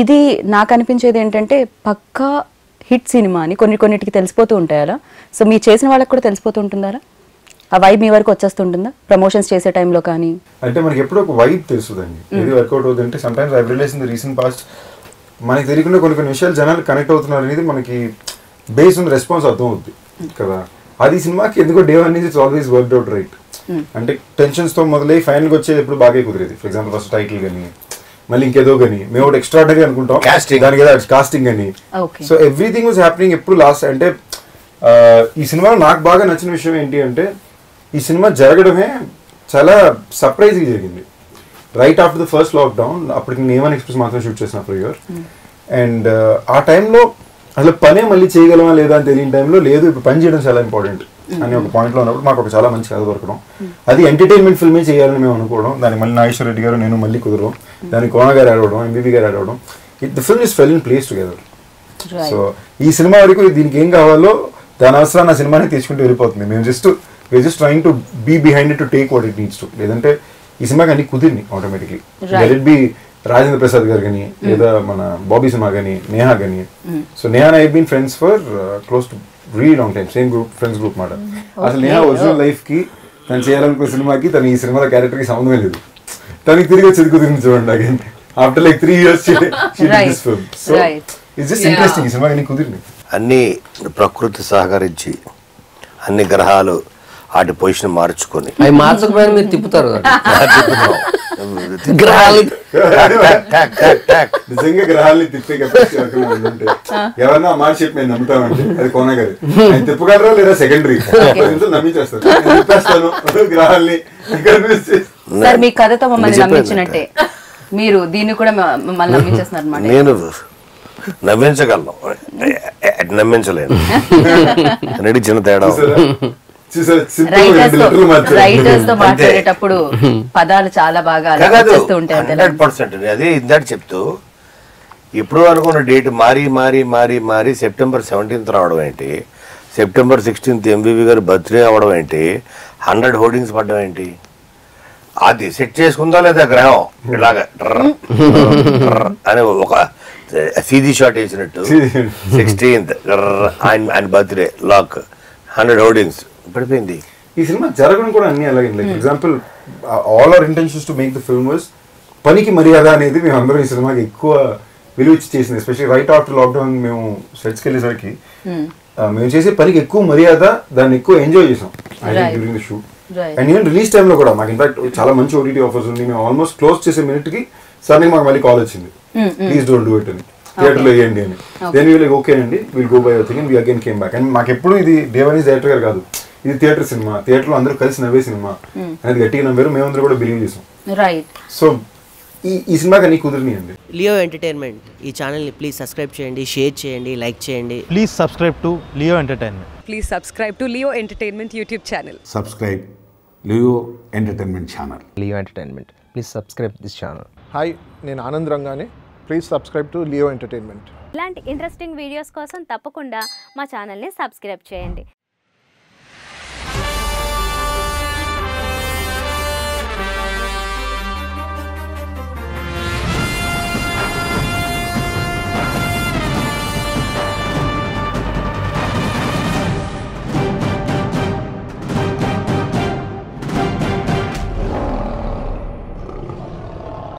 ఇది నాకు అనిపించేది ఏంటంటే పక్కా హిట్ సినిమా అని కొన్నిటికి తెలిసిపోతూ ఉంటాయా? సో మీరు చేసిన వాళ్ళకి కూడా తెలిసిపోతూ ఉంటుందారా? ఆ వైబ్ మీ వరకు వచ్చేస్తుంటుందా ప్రమోషన్స్ చేసే టైంలో? కానీ అంటే మనకి ఎప్పుడో ఒక వైబ్ తెలుస్తుందండి, ఏది వర్కౌట్ అవుతుందంటే sometimes I realise in the recent past మనకి తెలియకుండా కొన్ని కొన్ని విషయాలు జనాలు కనెక్ట్ అవుతున్నారు అనేది మనకి బేస్ ఉన్న రెస్పాన్స్ అర్థం అవుద్ది కదా. అది సినిమాకి ఎందుకో day one it's always worked out right. అంటే టెన్షన్స్తో మొదలై ఫైనల్గా వచ్చేది ఎప్పుడు బాగా కుదిరేది. ఫర్ ఎగ్జాంపుల్ ఫస్ట్ టైటిల్ కానీ మళ్ళీ ఇంకేదో కానీ మేము ఒకటి ఎక్స్ట్రాడనరీ అనుకుంటాం, దానికి ఏదో కాస్టింగ్ అని. సో ఎవ్రీథింగ్ వాజ్ హ్యాపెనింగ్ ఎప్పుడు లాస్ట్. అంటే ఈ సినిమాలో నాకు బాగా నచ్చిన విషయం ఏంటి అంటే ఈ సినిమా జరగడమే చాలా సర్ప్రైజింగ్ జరిగింది. Right after the first lockdown అప్పటికి నేవన్ ఎక్స్ప్రెస్ మాత్రం షూట్ చేసిన ఫర్ ఇయర్. అండ్ ఆ టైంలో అసలు పనే మళ్ళీ చేయగలమా లేదా అని తెలియని టైంలో లేదు ఇప్పుడు పని చేయడం చాలా ఇంపార్టెంట్ అని ఒక పాయింట్లో ఉన్నప్పుడు మాకు ఒక చాలా మంచి కథ దొరకడం, అది ఎంటర్టైన్మెంట్ ఫిల్మే చేయాలని మేము అనుకోవడం, దానికి మళ్ళీ నాగేశ్వర రెడ్డి గారు నేను మళ్ళీ కుదరడం, దానికి కోన గారు ఆడవడం, ఎంబీబీ గారు ఆడవడం, the film is fell in place together. So ఈ సినిమా వరకు దీనికి ఏం కావాలో దాని అవసరం నా సినిమానే తీసుకుంటూ వెళ్ళిపోతుంది. మేము just trying to be behind it to take what it needs to. లేదంటే ఈ సినిమాకి అన్ని కుదిరిని automatically. Let it be Rajendra Prasad గారు కానీ లేదా మన బాబీ సినిమా కానీ నేహా కానీ. So Neha I been friends for close to really long time, same group friends group మాట. అసలు నేహా ఒరిజినల్ లైఫ్కి తను చేయాలనుకున్న సినిమాకి తను ఈ సినిమాలో క్యారెక్టర్కి సంబంధమే లేదు. తనకి తిరిగి వచ్చి కుదిరింది చూడండి again after like 3 years this film. So it's just interesting. ఈ సినిమాకి అన్ని కుదిరిని, అన్ని ప్రకృతి సహకరించి అన్ని గ్రహాలు వాటి పొజిషన్ మార్చుకొని అవి మార్చకపోయినా మీరు తిప్పుతారు కదా. నిజంగా గ్రహాలని తిప్పే ఎవరన్నా మాట చెప్పి నేను నమ్ముతానండి, అది కోన గారు ఆయన తిప్పగలరా లేదా సెకండరీ నమ్మించేస్తాను గ్రహాలని. మీ కథతో మమ్మల్ని నమ్మించినట్టే మీరు దీన్ని కూడా మమ్మల్ని నమ్మించేస్తున్నారు అన్నమాట. నేను నమ్మించగలను, నమ్మించలేను అనేది చిన్న తేడా. రైటర్స్ తో మాట్లాడేటప్పుడు పదాలు చాలా బాగా అలవాటు ఉంటాయి. 100% అదే ఇందాక చెప్తూ ఇప్పుడు అనుకున్న డేట్ మారి మారి మారి మారి సెప్టెంబర్ 17 రావడం ఏంటి, సెప్టెంబర్ 16 ఎంబీబీ గారు బర్త్డే అవ్వడం ఏంటి, 100 హోర్డింగ్స్ పడడం ఏంటి, అది సెట్ చేసుకుందా లేదా గ్రహం ఇలాగా అని ఒక సీజీ షాట్ వేసినట్టు 16th ఆయన బర్త్డే లాక్ 100 హోర్డింగ్స్ పడిపోయింది. ఈ సినిమా జరగడం కూడా అన్ని అలాగే. Like example all our intentions to make the film was పనికి మర్యాద అనేది మేము అందరం ఈ సినిమాకి ఎక్కువ విలువ ఇచ్చి చేసింది. ఎస్పెషల్లీ రైట్ ఆఫ్టర్ లాక్డౌన్ మేము సెట్స్కి వెళ్ళేసరికి మేము చేసే పనికి ఎక్కువ మర్యాద, దాన్ని ఎక్కువ ఎంజాయ్ చేసాం during the shoot. And even release టైంలో కూడా మాకు ఇన్ఫాక్ట్ చాలా మంచి ఓటీటీ ఆఫర్స్ ఉంది. మేము ఆల్మోస్ట్ క్లోజ్ చేసే మినిట్కి సడన్గా మాకు మళ్ళీ కాల్ వచ్చింది, ప్లీజ్ డోంట్ డూ ఇట్ అని, థియేటర్లో వేయండి అని. దెన్ వీళ్ళకి ఓకే అండి we'll go by our thing and we again came back. And మాకు ఎప్పుడు ఇది దేవనీ డైరెక్టర్ గారు కాదు, ఇది థియేటర్ సినిమా, థియేటర్లో అందరూ కలిసి నవ్వే సినిమా అనేది గట్టిగా నవ్వారు, మేమందరూ కూడా బిలీవ్ చేసాం. సో ఈ సినిమాకి అన్ని కుదిరినాయండి. లియో ఎంటర్టైన్మెంట్ ఈ ఛానల్ని ప్లీజ్ సబ్స్క్రైబ్ చేయండి, షేర్ చేయండి, లైక్ చేయండి. Please subscribe to Leo entertainment. Please subscribe to Leo entertainment YouTube channel. Subscribe Leo entertainment channel. Leo entertainment please subscribe this channel. Hi, నేను Anand Rangani. Please subscribe to Leo entertainment. ఇలాంటి interesting videos కోసం తప్పకుండా మా ఛానల్ని subscribe చేయండి.